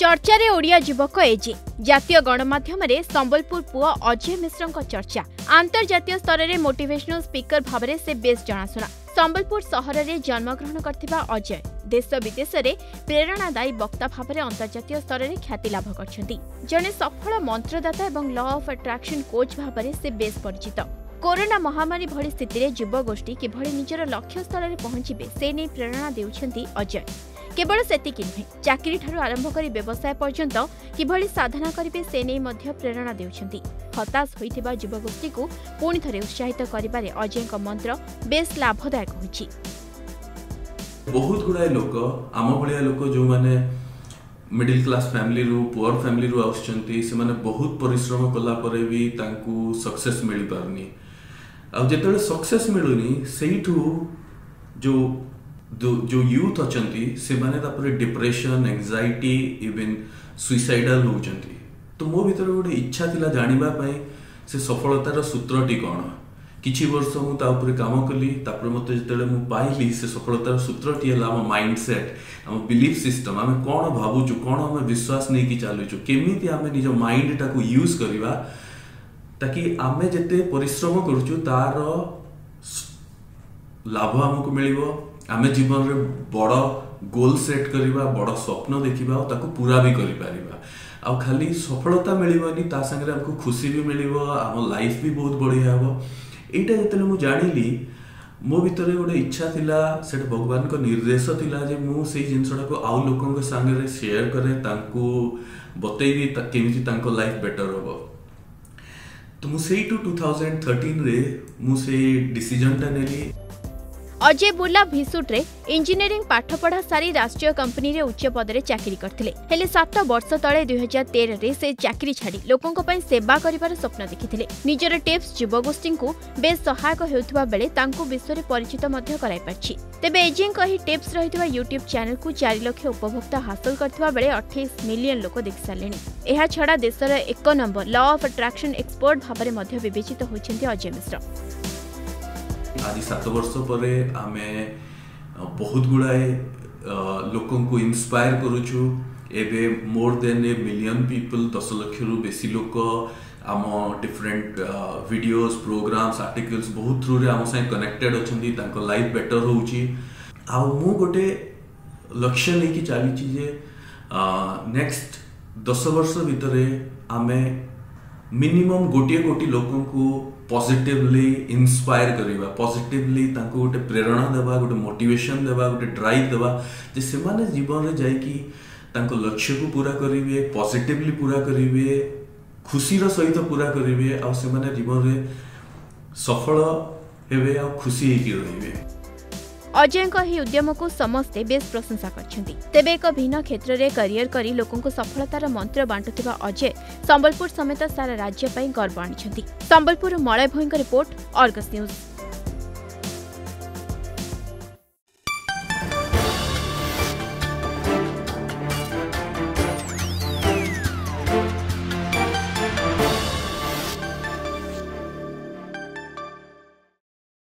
चर्चारे ओडिया युवक एजे जातीय गणमाध्यम संबलपुर पुआ अजय मिश्रा चर्चा आंतर्जातीय स्तर में मोटिवेशनल स्पीकर भाव से बेस जनाशुना। संबलपुर सहर में जन्मग्रहण करथिबा अजय देश विदेश में प्रेरणादायी वक्ता भाव में अंतर्जातीय स्तर में ख्याति लाभ करछंती। जने सफल मंत्रदाता और लॉ ऑफ अट्रैक्शन कोच भाव में से बेस परिचित। कोरोना महामारी भली स्थिति में युवगोष्ठी किभली निजर लक्ष्य स्थल में पहुंचे से नहीं प्रेरणा देउछंती अजय। केवल सेति नुहे चाकरी ठारू आरंभ करी व्यवसाय पर्यंत किभली साधना करेंगे से नहीं मध्य प्रेरणा देउछंती। हताश होइथिबा युवगोष्ठी को पुणी थरे उत्साहित करिबारे अजय का मंत्र बेस लाभदायक होछि। बहुत गुड़ाए लोक आम भाया लोक जो माने मिडिल क्लास फैमिली रू पुअर फैमिली रू आउछंती से माने बहुत परिश्रम कला परे भी तांकू सक्सेस मिल पारनी। आ जेतले सक्सेस मिलुनी सेठू जो यूथ अछंती से माने तापर डिप्रेशन एंजाइटी इवन सुसाइडल होउछंती। तो मो भीतर गोटे इच्छा थिला जानिबा पई से सफलतार सूत्रटी कोन। किछि वर्ष मु ता ऊपर काम कली तापर मते जेतले मु पाइली से सफलतार सूत्रटी हला हम माइंडसेट हम बिलीफ सिस्टम आम कौन भावुचु कौन आम विश्वास नहीं कि चलुचु केमी आम निज माइंड टाकू यूज करवा ताकि आम जिते परिश्रम करुचु तार लाभ आमको मिलिबो। आम जीवन रे बड़ गोल सेट करवा बड़ स्वप्न देखिबा और ताकू पूरा भी करि पारिबा। आ खाली सफलता मिलिबोनी ता संगे हमको खुशी भी मिलिबो आम लाइफ भी बहुत बढ़िया हो। एटा जतले मु जानिली मो भीतर गोटे इच्छा थिला से भगवान को निर्देश थिला जे मु से जिनसटा को आउ लोकन संगे शेयर करे तांको बतेबी केमिति तांको लाइफ बेटर हो। तो मु से 2013 रे मु से डिसीजन ता नेली। अजय बुर्ला भिसुट रे इंजीनियरिंग पाठ पढ़ा सारी राष्ट्रीय कंपनी रे उच्च पद रे चाकरी करथिले हेले 7 वर्ष तळे 2013 रे से चाकरी छाडी लोकन को पई सेवा करिवार स्वप्न देखिथिले। निजर टिप्स युवगोष्ठी को बे सहायक हेउथबा बेले तांको विश्व रे परिचित मध्य कराई परछि। तेबे एजिंग को ही टिप्स रहितवा YouTube चैनल को 4 लाख उपभोक्ता हासिल करथिबा बेले 28 मिलियन लोक देख सालेनी। एहा छडा देशर 1 number law of attraction expert भाव रे मध्य विवेचित होइछन्ती अजय मिश्रा। आज 7 वर्ष पर आमे बहुत गुड़ाए लोकन को इंस्पायर करुचु। एबे more than a million people 10 lakh रु बेसी लोक आम डिफरेंट वीडियोस प्रोग्राम्स आर्टिकल्स बहुत थ्रू रे आम साइ कनेक्टेड अछंती तांको लाइफ बेटर होउची। आ मु गोटे लक्ष्य लेकी चालीची जे नेक्स्ट 10 वर्ष भितरे आमे मिनिमम गोटे कोटी लोकन को पॉजिटिवली इंस्पायर करवा पॉजिटिवली तांको गोटे प्रेरणा देवा गोटे मोटिवेशन देवा गोटे ड्राइव देवा जे से माने जीवन रे जाय कि तांको लक्ष्य को पूरा करिवे पॉजिटिवली पूरा करिवे खुशी रो सहित पूरा करिवे आ से माने जीवन रे सफल हेबे आ खुशी हेकी रहिवे। अजय का ही उद्यम को समस्ते बेस प्रशंसा करछंती। तेबे एक भिन्न क्षेत्र रे करियर करी लोकन को सफलतार मंत्र बांटुथिबा अजय संबलपुर समेत सारा राज्य पई गर्व आनिछंती। संबलपुर मलय भोईं का रिपोर्ट, अर्गस न्यूज।